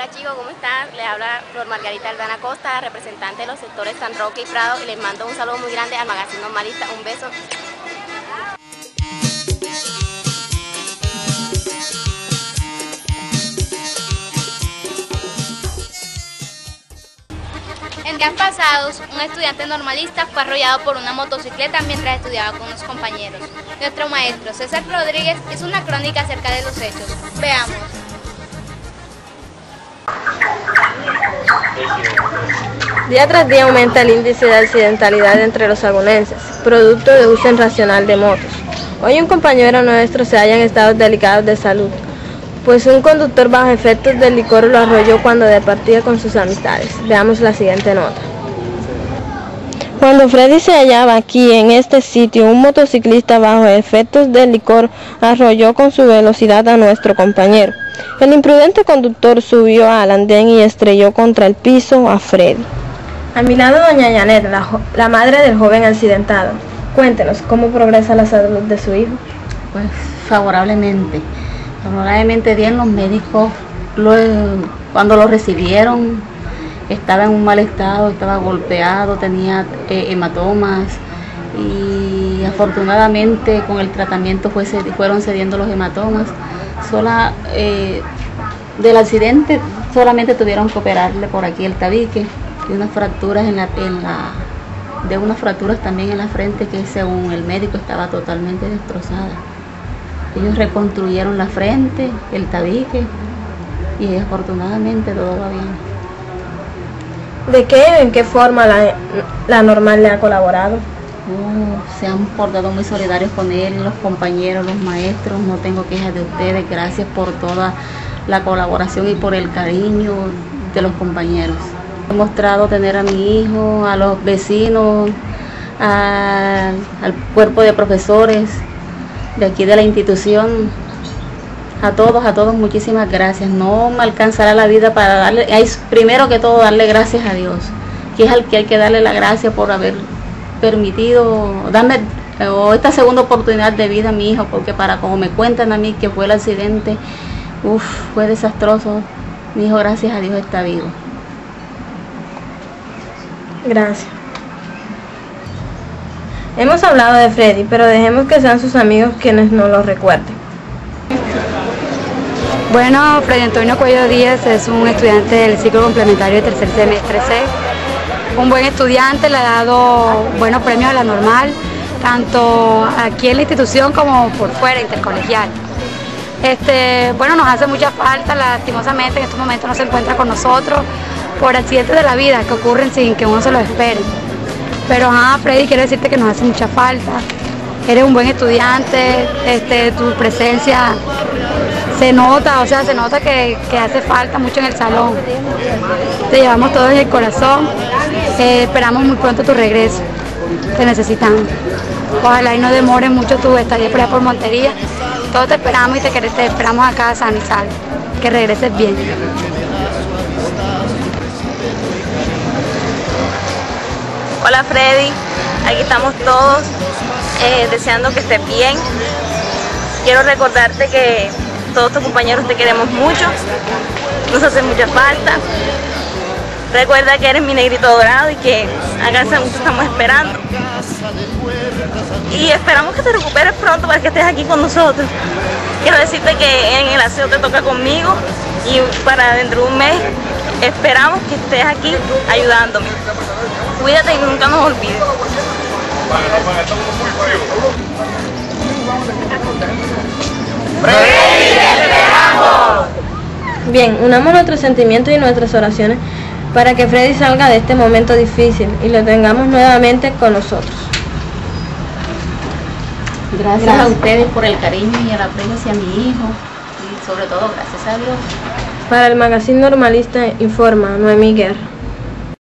Hola chicos, ¿cómo están? Les habla Flor Margarita Aldana Costa, representante de los sectores San Roque y Prado, y les mando un saludo muy grande al Magazín Normalista. Un beso. En días pasados, un estudiante normalista fue arrollado por una motocicleta mientras estudiaba con unos compañeros. Nuestro maestro César Rodríguez hizo una crónica acerca de los hechos. Veamos. Día tras día aumenta el índice de accidentalidad entre los sagunenses, producto de uso irracional de motos. Hoy un compañero nuestro se halla en estados delicados de salud, pues un conductor bajo efectos del licor lo arrolló cuando departía con sus amistades. Veamos la siguiente nota. Cuando Freddy se hallaba aquí en este sitio, un motociclista bajo efectos del licor arrolló con su velocidad a nuestro compañero. El imprudente conductor subió al andén y estrelló contra el piso a Freddy. A mi lado doña Yanet, la madre del joven accidentado. Cuéntenos, ¿cómo progresa la salud de su hijo? Pues favorablemente. Probablemente bien, los médicos cuando lo recibieron estaba en un mal estado, estaba golpeado, tenía hematomas, y afortunadamente con el tratamiento fueron cediendo los hematomas. Del accidente solamente tuvieron que operarle por aquí el tabique y unas fracturas también en la frente, que según el médico estaba totalmente destrozada. Ellos reconstruyeron la frente, el tabique, y afortunadamente todo va bien. ¿En qué forma la normal le ha colaborado? Se han portado muy solidarios con él, los compañeros, los maestros. No tengo quejas de ustedes. Gracias por toda la colaboración y por el cariño de los compañeros. He mostrado tener a mi hijo, a los vecinos, al cuerpo de profesores de aquí de la institución, a todos, muchísimas gracias. No me alcanzará la vida para darle, primero que todo darle gracias a Dios, que es al que hay que darle la gracia por haber permitido, darme esta segunda oportunidad de vida a mi hijo, porque para como me cuentan a mí que fue el accidente, fue desastroso. Mi hijo, gracias a Dios, está vivo. Gracias. Hemos hablado de Freddy, pero dejemos que sean sus amigos quienes nos lo recuerden. Bueno, Freddy Antonio Cuello Díaz es un estudiante del ciclo complementario de tercer semestre C. Un buen estudiante, le ha dado buenos premios a la normal, tanto aquí en la institución como por fuera, intercolegial. Bueno, nos hace mucha falta, lastimosamente en estos momentos no se encuentra con nosotros por accidentes de la vida que ocurren sin que uno se los espere. Pero Freddy, quiero decirte que nos hace mucha falta. Eres un buen estudiante, tu presencia se nota, se nota que hace falta mucho en el salón. Te llevamos todo en el corazón, esperamos muy pronto tu regreso, te necesitamos. Ojalá y no demore mucho tu estadía por allá por Montería. Todos te esperamos y te esperamos acá a San y Sal, que regreses bien. Hola Freddy, aquí estamos todos deseando que estés bien. Quiero recordarte que todos tus compañeros te queremos mucho, nos hace mucha falta. Recuerda que eres mi negrito dorado y que acá en San Luis estamos esperando. Y esperamos que te recuperes pronto para que estés aquí con nosotros. Quiero decirte que en el aseo te toca conmigo y para dentro de un mes esperamos que estés aquí ayudándome. Cuídate y nunca nos olvides. Bien, unamos nuestros sentimientos y nuestras oraciones para que Freddy salga de este momento difícil y lo tengamos nuevamente con nosotros. Gracias a ustedes por el cariño y el apoyo hacia mi hijo, y sobre todo gracias a Dios. Para el Magazín Normalista informa Noemí Guerra.